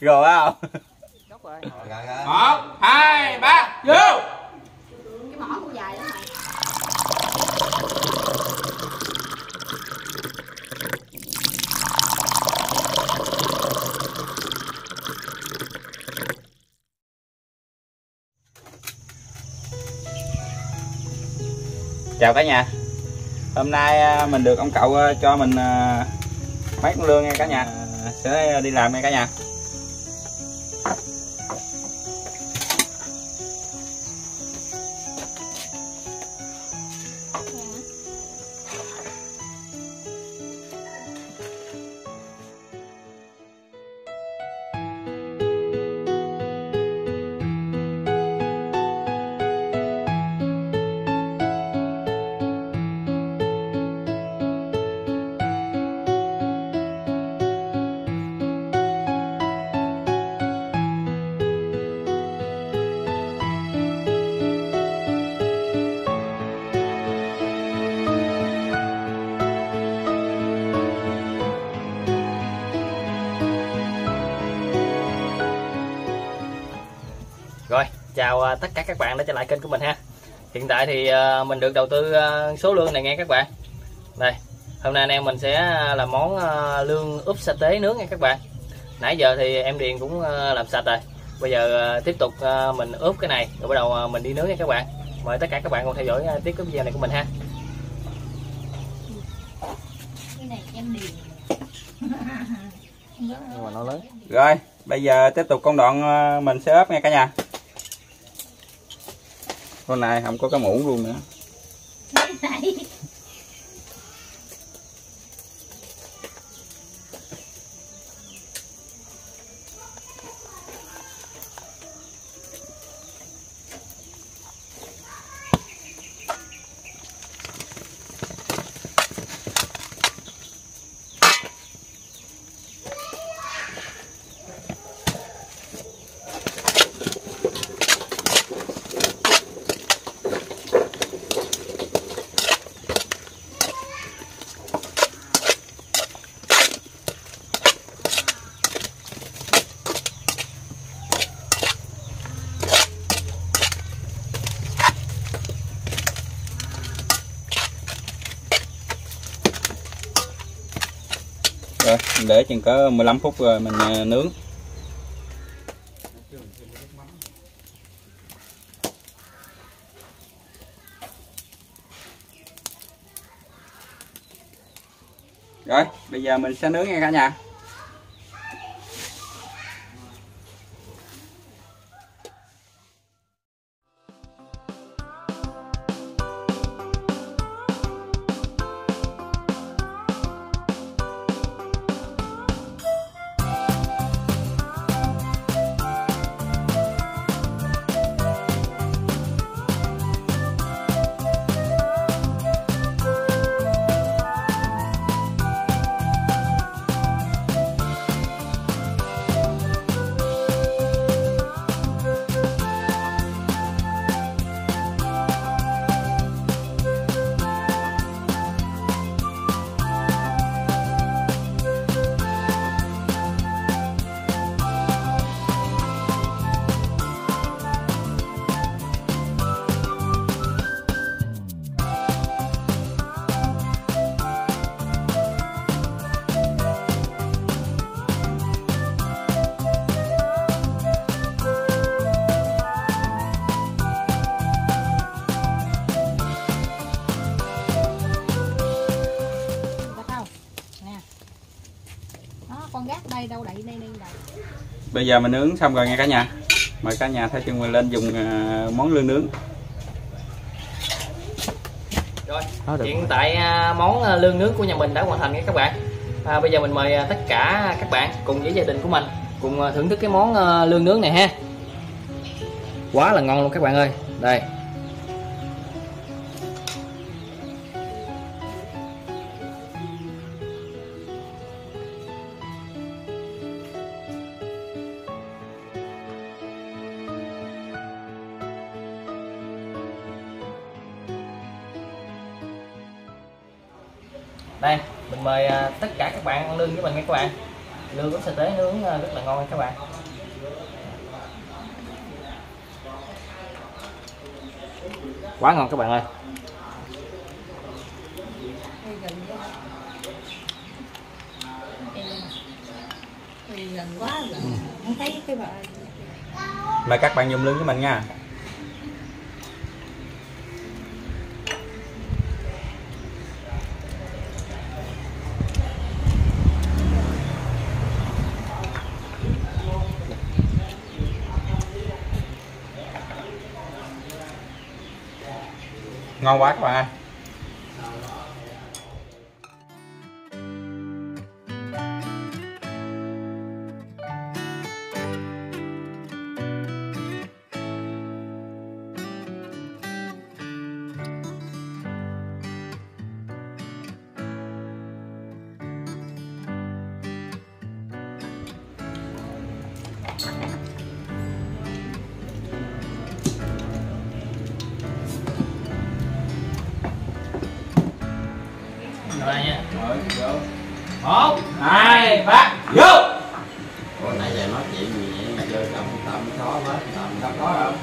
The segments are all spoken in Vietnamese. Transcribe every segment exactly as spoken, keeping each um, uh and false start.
Rồi không? Một, hai, ba, vô. Cái mỏ cũng dài lắm mày. Chào cả nhà. Hôm nay mình được ông cậu cho mình mấy con lươn nha cả nhà. Sẽ đi làm nha cả nhà. Chào tất cả các bạn đã trở lại kênh của mình ha. Hiện tại thì mình được đầu tư số lương này nghe các bạn. Đây, hôm nay anh em mình sẽ làm món lương úp sa tế nướng nha các bạn. Nãy giờ thì em Điền cũng làm sạch rồi. Bây giờ tiếp tục mình ướp cái này rồi bắt đầu mình đi nướng nha các bạn. Mời tất cả các bạn cùng theo dõi tiếp cái video này của mình ha. Cái này em Điền. Nhưng mà nó lớn. Rồi, bây giờ tiếp tục công đoạn mình sẽ ướp nha cả nhà. Hôm nay không có cái muỗng luôn nữa. Rồi, mình để chừng có mười lăm phút rồi mình nướng. Rồi, bây giờ mình sẽ nướng nha cả nhà. Đâu đậy, đây, đây, đậy. Bây giờ mình nướng xong rồi nha cả nhà. Mời cả nhà theo chân mình lên dùng uh, món lươn nướng. Rồi, hiện tại uh, món lươn nướng của nhà mình đã hoàn thành nha các bạn. À, bây giờ mình mời tất cả các bạn cùng với gia đình của mình cùng uh, thưởng thức cái món uh, lươn nướng này ha. Quá là ngon luôn các bạn ơi. Đây. Đây, mình mời tất cả các bạn ăn lươn với mình nha các bạn. lươn cũng sạch tế nướng rất là ngon các bạn. Quá ngon các bạn ơi. Mời các bạn dùng lươn với mình nha. Ngon quá các bạn ơi. Một, hai, ba, vô. Ủa nãy giờ nói chuyện gì vậy mà chơi cầm tầm khó quá, tầm tao có không?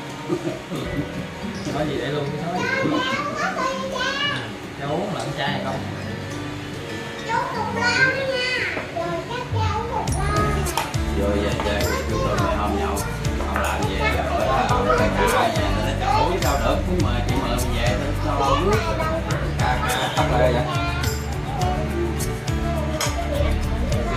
Nói gì để luôn cái nói. Cháu uống lẫn chai hay không? Cháu cũng lo nha. Rồi chắc cháu cũng lo. Rồi giờ chơi chúng tôi mời hôm nhau. Không làm gì rồi đó, không có cả nhà nữa. Cháu sao được cũng mời chị mời về thôi sao nước. Cà cà tóc lại vậy.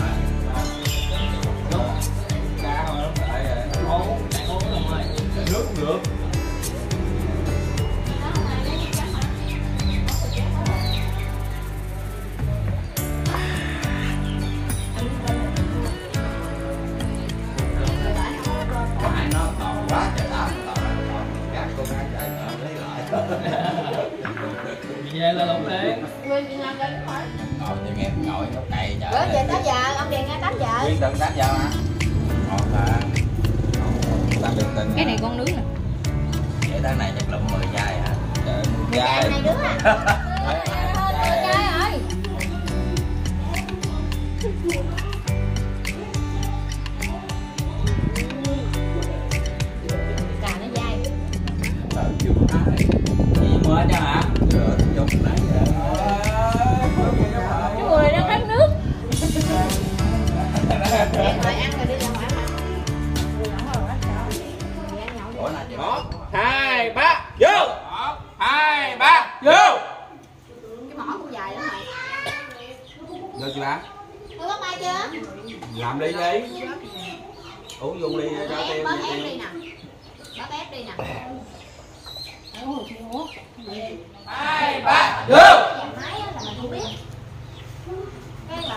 mà cao rồi uống nước cũng được về là lộn liền. Người chị Nam lên đúng rồi. Ngồi nghe ngồi gốc cây trời. Bữa về tám giờ, ông về ngay tám giờ. Biết tận tám giờ mà. Ngọt là làm được tình. Cái này con nướng nè. Vậy tháng này chắc lụm mười chai hả? Trời mười chai này đứa à. mười chai rồi. Cà nó dai. Trời chưa có ai. Chị mới cho hả? Làm đi đi. Uống vô ly cho em. Bớt ép đi nè. Bớt ép đi nè. Hai, ba, vô. Máy là mình không biết. Cái bà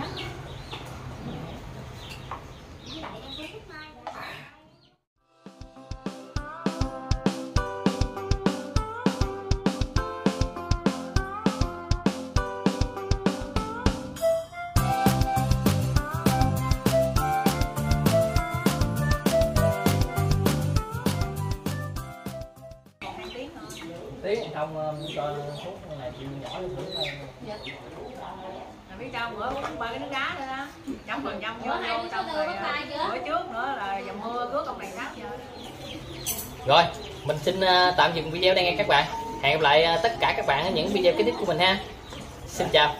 nó nhớ. Với lại em có mai. Không cho thuốc này chịu nhỏ thử thôi. Dạ. Là biết sao bữa uống ba cái nước đá nữa đó. Trong phần dâm vô vô trong rồi. Bữa trước nữa là dầm mưa cướp ông này nát giờ. Rồi, mình xin tạm dừng video đây nghe các bạn. Hẹn gặp lại tất cả các bạn ở những video kế tiếp của mình ha. Xin chào.